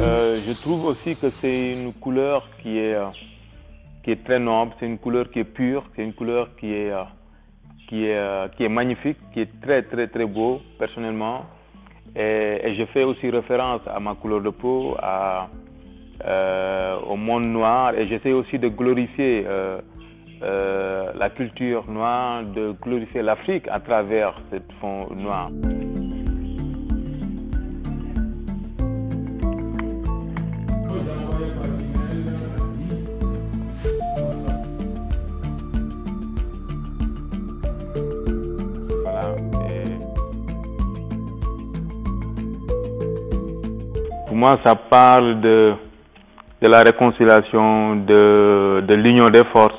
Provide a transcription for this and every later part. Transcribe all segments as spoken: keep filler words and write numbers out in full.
Euh, je trouve aussi que c'est une couleur qui est, euh, qui est très noble, c'est une couleur qui est pure, c'est une couleur qui est, euh, qui, est, euh, qui est magnifique, qui est très très très beau personnellement. Et, et je fais aussi référence à ma couleur de peau, à, euh, au monde noir, et j'essaie aussi de glorifier euh, euh, la culture noire, de glorifier l'Afrique à travers cette fond noir. Pour moi, ça parle de, de la réconciliation, de, de l'union des forces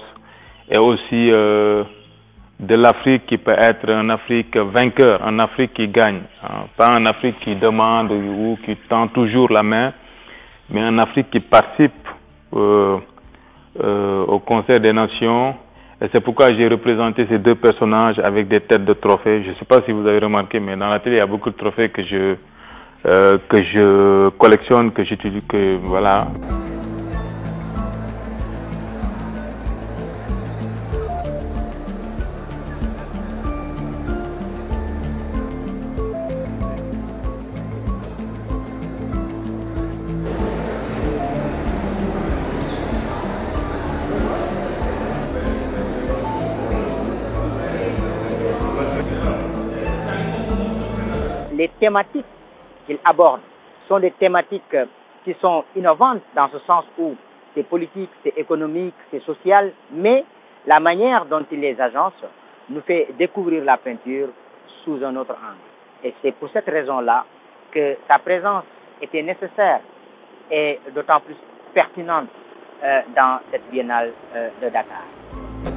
et aussi euh, de l'Afrique qui peut être un Afrique vainqueur, un Afrique qui gagne. Hein. Pas un Afrique qui demande ou qui tend toujours la main, mais un Afrique qui participe euh, euh, au Conseil des Nations. Et c'est pourquoi j'ai représenté ces deux personnages avec des têtes de trophées. Je ne sais pas si vous avez remarqué, mais dans la télé, il y a beaucoup de trophées que je, euh, que je collectionne, que j'utilise, que voilà. Les thématiques qu'ils abordent sont des thématiques qui sont innovantes dans ce sens où c'est politique, c'est économique, c'est social, mais la manière dont ils les agencent nous fait découvrir la peinture sous un autre angle. Et c'est pour cette raison-là que sa présence était nécessaire et d'autant plus pertinente dans cette biennale de Dakar.